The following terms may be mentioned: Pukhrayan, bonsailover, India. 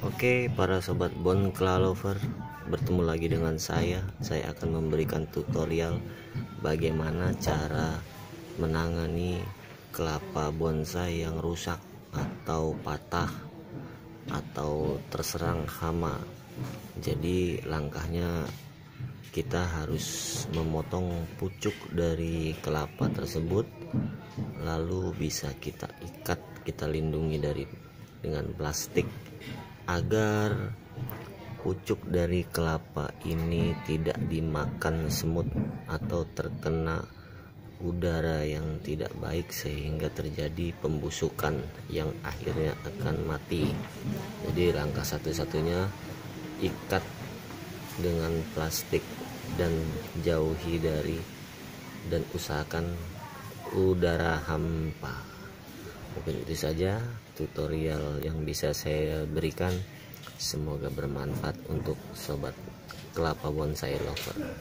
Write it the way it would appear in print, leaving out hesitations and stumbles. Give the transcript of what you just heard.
Oke, para sobat bonsailover, bertemu lagi dengan saya akan memberikan tutorial bagaimana cara menangani kelapa bonsai yang rusak atau patah atau terserang hama. Jadi langkahnya kita harus memotong pucuk dari kelapa tersebut, lalu bisa kita ikat, kita lindungi dengan plastik agar pucuk dari kelapa ini tidak dimakan semut atau terkena udara yang tidak baik sehingga terjadi pembusukan yang akhirnya akan mati. Jadi langkah satu-satunya ikat dengan plastik dan jauhi dan usahakan udara hampa. Mungkin itu saja tutorial yang bisa saya berikan. Semoga bermanfaat untuk sobat kelapa bonsai lover.